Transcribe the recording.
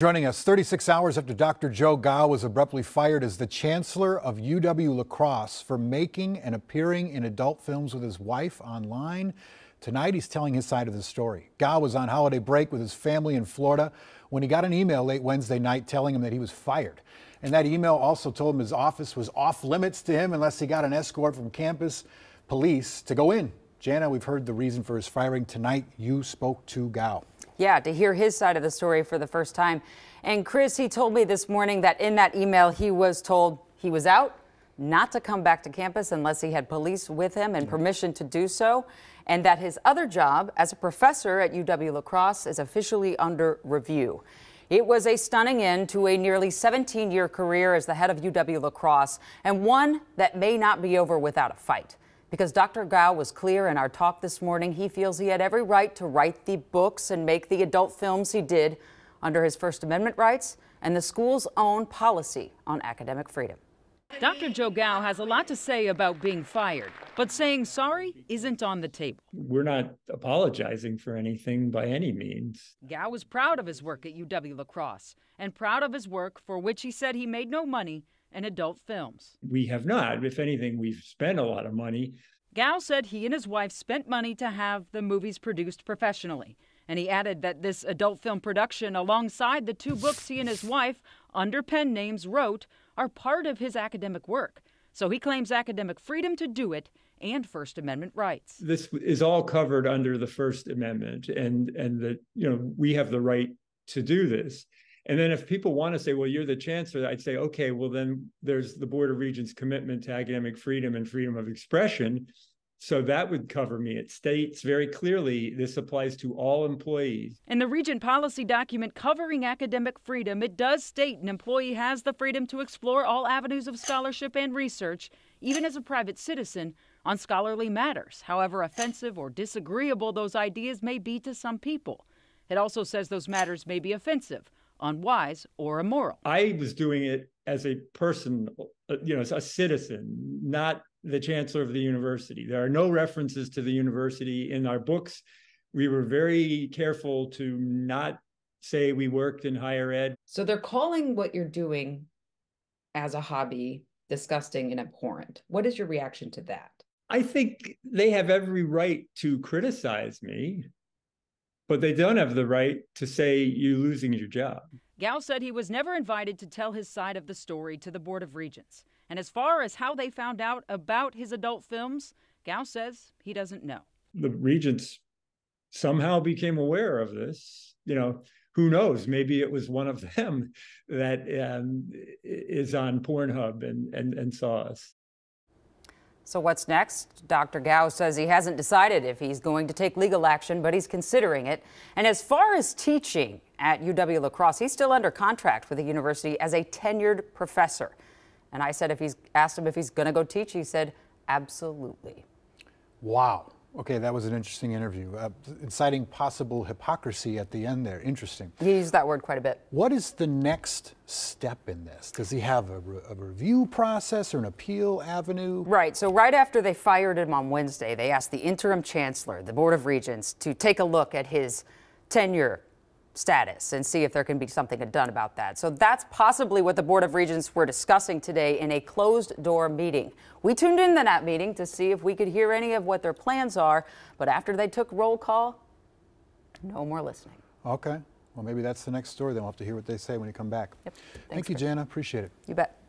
Joining us 36 hours after Dr. Joe Gow was abruptly fired as the chancellor of UW-La Crosse for making and appearing in adult films with his wife online. Tonight, he's telling his side of the story. Gow was on holiday break with his family in Florida when he got an email late Wednesday night telling him that he was fired. And that email also told him his office was off limits to him unless he got an escort from campus police to go in. Jana, we've heard the reason for his firing. Tonight, you spoke to Gow. Yeah, to hear his side of the story for the first time. And Chris, he told me this morning that in that email, he was told he was out, not to come back to campus unless he had police with him and permission to do so, and that his other job as a professor at UW-La Crosse is officially under review. It was a stunning end to a nearly 17-year career as the head of UW-La Crosse, and one that may not be over without a fight. Because Dr. Gow was clear in our talk this morning, he feels he had every right to write the books and make the adult films he did under his First Amendment rights and the school's own policy on academic freedom. Dr. Joe Gow has a lot to say about being fired, but saying sorry isn't on the table. We're not apologizing for anything by any means. Gow was proud of his work at UW-La Crosse and proud of his work for which he said he made no money and adult films. We have not. If anything, we've spent a lot of money. Gow said he and his wife spent money to have the movies produced professionally. And he added that this adult film production, alongside the two books he and his wife, under pen names, wrote, are part of his academic work. So he claims academic freedom to do it and First Amendment rights. This is all covered under the First Amendment, and that, you know, we have the right to do this. And then if people want to say, well, you're the chancellor, I'd say, okay, well, then there's the Board of Regents' commitment to academic freedom and freedom of expression. So that would cover me. It states very clearly this applies to all employees. In the Regent policy document covering academic freedom, it does state an employee has the freedom to explore all avenues of scholarship and research, even as a private citizen, on scholarly matters, however offensive or disagreeable those ideas may be to some people. It also says those matters may be offensive, unwise, or immoral. I was doing it as a person, you know, as a citizen, not the chancellor of the university. There are no references to the university in our books. We were very careful to not say we worked in higher ed. So they're calling what you're doing as a hobby disgusting and abhorrent. What is your reaction to that? I think they have every right to criticize me, but they don't have the right to say you're losing your job. Gow said he was never invited to tell his side of the story to the Board of Regents. And as far as how they found out about his adult films, Gow says he doesn't know. The Regents somehow became aware of this. You know, who knows? Maybe it was one of them that is on Pornhub and saw us. So what's next? Dr. Gow says he hasn't decided if he's going to take legal action, but he's considering it. And as far as teaching at UW-La Crosse, he's still under contract with the university as a tenured professor. And I said, asked him if he's going to go teach, he said, absolutely. Wow. Okay, that was an interesting interview. Inciting possible hypocrisy at the end there. Interesting. He used that word quite a bit. What is the next step in this? Does he have a review process or an appeal avenue? Right. So right after they fired him on Wednesday, they asked the interim chancellor, the Board of Regents, to take a look at his tenure status and see if there can be something done about that. So that's possibly what the Board of Regents were discussing today in a closed-door meeting. We tuned in to that meeting to see if we could hear any of what their plans are, but after they took roll call, no more listening. Okay. Well, maybe that's the next story. Then we'll have to hear what they say when you come back. Yep. Thank you, Jana. Appreciate it. You bet.